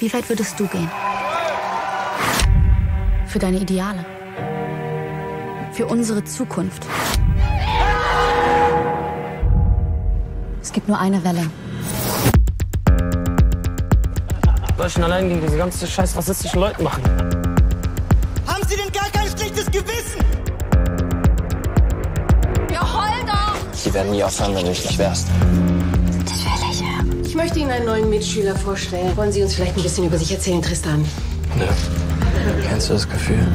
Wie weit würdest du gehen? Für deine Ideale. Für unsere Zukunft. Es gibt nur eine Welle. Soll ich denn allein gegen diese ganze scheiß rassistischen Leute machen? Haben Sie denn gar kein schlechtes Gewissen? Ja, heul doch! Sie werden nie aufhören, wenn du nicht wärst. Das will ich, ja. Ich möchte Ihnen einen neuen Mitschüler vorstellen. Wollen Sie uns vielleicht ein bisschen über sich erzählen, Tristan? Nö. Kennst du das Gefühl?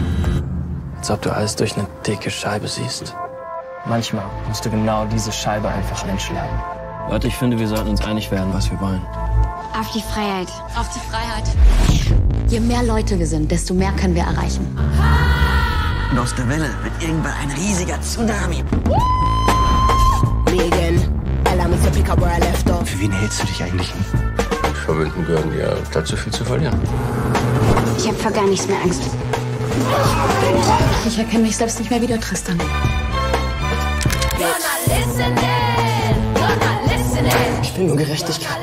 Als ob du alles durch eine dicke Scheibe siehst. Manchmal musst du genau diese Scheibe einfach einschlagen. Leute, ich finde, wir sollten uns einig werden, was wir wollen. Auf die Freiheit. Auf die Freiheit. Je mehr Leute wir sind, desto mehr können wir erreichen. Und aus der Welle wird irgendwann ein riesiger Tsunami. Für wen hältst du dich eigentlich? Verwöhnten gehören ja dazu, viel zu verlieren. Ich habe vor gar nichts mehr Angst. Ich erkenne mich selbst nicht mehr wieder, Tristan. Ich will nur Gerechtigkeit.